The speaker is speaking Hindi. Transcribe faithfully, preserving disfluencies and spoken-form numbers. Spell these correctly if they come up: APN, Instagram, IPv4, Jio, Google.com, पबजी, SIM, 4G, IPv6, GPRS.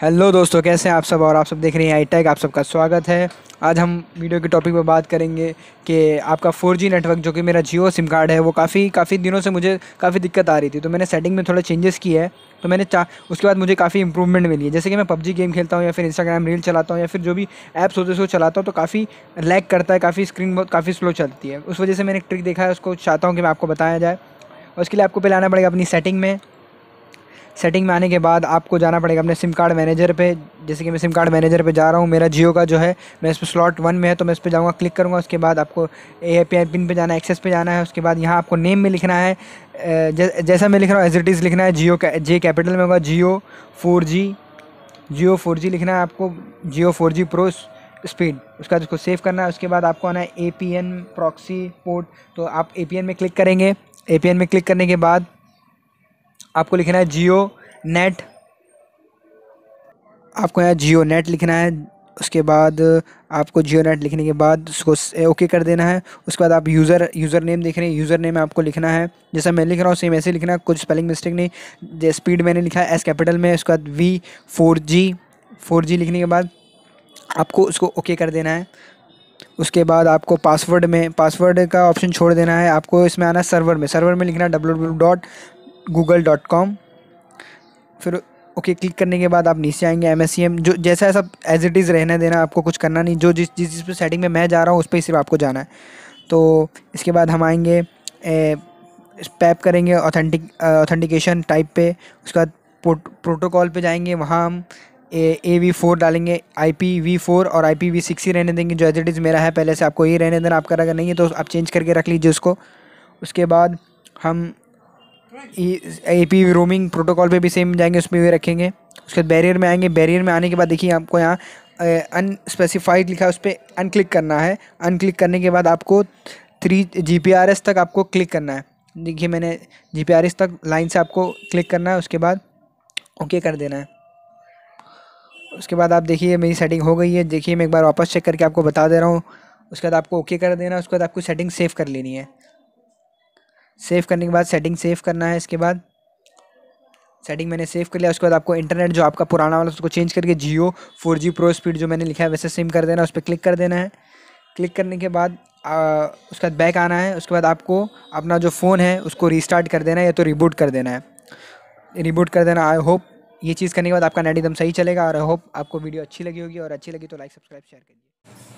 हेलो दोस्तों, कैसे हैं आप सब। और आप सब देख रहे हैं आई टेक, आप सबका स्वागत है। आज हम वीडियो के टॉपिक पर बात करेंगे कि आपका फोर जी नेटवर्क, जो कि मेरा जियो सिम कार्ड है, वो काफ़ी काफ़ी दिनों से मुझे काफ़ी दिक्कत आ रही थी। तो मैंने सेटिंग में थोड़ा चेंजेस किया है, तो मैंने चा उसके बाद मुझे काफ़ी इंप्रूवमेंट मिली है। जैसे कि मैं पबजी गेम खेलता हूँ या फिर इंस्टाग्राम रील चलाता हूँ या फिर जो भी ऐप्स होते हैं उसको चलाता हूँ, तो काफ़ी लैग करता है, काफ़ी स्क्रीन बहुत काफ़ी स्लो चलती है। उस वजह से मैंने एक ट्रिक देखा है, उसको चाहता हूँ कि मैं आपको बताया जाए। उसके लिए आपको पहले आना पड़ेगा अपनी सेटिंग में। सेटिंग में आने के बाद आपको जाना पड़ेगा अपने सिम कार्ड मैनेजर पे। जैसे कि मैं सिम कार्ड मैनेजर पे जा रहा हूँ, मेरा जियो का जो है, मैं इस पर स्लॉट वन में है, तो मैं इस पर जाऊँगा, क्लिक करूँगा। उसके बाद आपको ए पी एन पिन पे जाना है, एक्सेस पे जाना है। उसके बाद यहाँ आपको नेम में लिखना है, जैसा मैं लिख रहा हूँ एज इट इज़ लिखना है। जियो का जे कैपिटल में होगा, जियो फोर जी जियो फोर जी लिखना है आपको, Jio four G pro speed. उसका उसको सेव करना है। उसके बाद आपको आना है A P N proxy port, तो आप ए पी एन में क्लिक करेंगे। ए पी एन में क्लिक करने के बाद आपको लिखना है जियो नेट, आपको यहाँ जियो नेट लिखना है। उसके बाद आपको जियो नेट लिखने के बाद उसको ओके कर देना है। उसके बाद आप यूज़र यूज़र नेम देख रहे हैं, यूज़र नेम आपको लिखना है जैसा मैं लिख रहा हूँ, सेम ऐसे लिखना है, कुछ स्पेलिंग मिस्टेक नहीं। जैसे स्पीड मैंने लिखा है एस कैपिटल में। उसके बाद V four G four G लिखने के बाद आपको उसको ओके कर देना है। उसके बाद आपको पासवर्ड में पासवर्ड का ऑप्शन छोड़ देना है। आपको इसमें आना है सर्वर में। सर्वर में लिखना है W W W dot Google dot com. फिर ओके okay, क्लिक करने के बाद आप नीचे आएंगे एम एस ई एम, जो जैसा है सब एज इट इज़ रहने देना, आपको कुछ करना नहीं। जो जिस जिस जिस पे सेटिंग में मैं जा रहा हूँ उस पर ही सिर्फ आपको जाना है। तो इसके बाद हम आएंगे ए, पैप करेंगे ऑथेंटिक ऑथेंटिकेशन टाइप पे। उसके बाद प्रोट, प्रोटोकॉल पे जाएंगे, वहाँ हम ए वी फोर डालेंगे, आई पी वी फोर और आई पी वी सिक्स ही रहने देंगे। जो एज इट इज़ मेरा है पहले से, आपको यही रहने देना। आपका अगर नहीं है तो आप चेंज करके रख लीजिए उसको। उसके बाद हम ए पी रोमिंग प्रोटोकॉल पे भी सेम जाएंगे, उसमें भी रखेंगे। उसके बाद बैरियर में आएंगे। बैरियर में आने के बाद देखिए आपको यहाँ अनस्पेसिफाइड लिखा है, उस पर अनक्लिक करना है। अनक्लिक करने के बाद आपको three G P R S तक आपको क्लिक करना है। देखिए मैंने जी पी आर एस तक लाइन से आपको क्लिक करना है। उसके बाद ओके कर देना है। उसके बाद आप देखिए मेरी सेटिंग हो गई है। देखिए मैं एक बार वापस चेक करके आपको बता दे रहा हूँ। उसके बाद आपको ओके कर देना है। उसके बाद आपको सेटिंग सेव कर लेनी है। सेव करने के बाद सेटिंग सेव करना है। इसके बाद सेटिंग मैंने सेव कर लिया। उसके बाद आपको इंटरनेट जो आपका पुराना वाला उसको चेंज करके Jio four G pro speed जो मैंने लिखा है वैसे सिम कर देना है। उस पर क्लिक कर देना है। क्लिक करने के बाद आ, उसके बाद बैक आना है। उसके बाद आपको अपना जो फ़ोन है उसको रीस्टार्ट कर देना है या तो रिबूट कर देना है। रिबूट कर देना। आई होप ये चीज़ करने के बाद आपका नेट एकदम सही चलेगा। और आई होप आपको वीडियो अच्छी लगी होगी, और अच्छी लगी तो लाइक सब्सक्राइब शेयर करिए।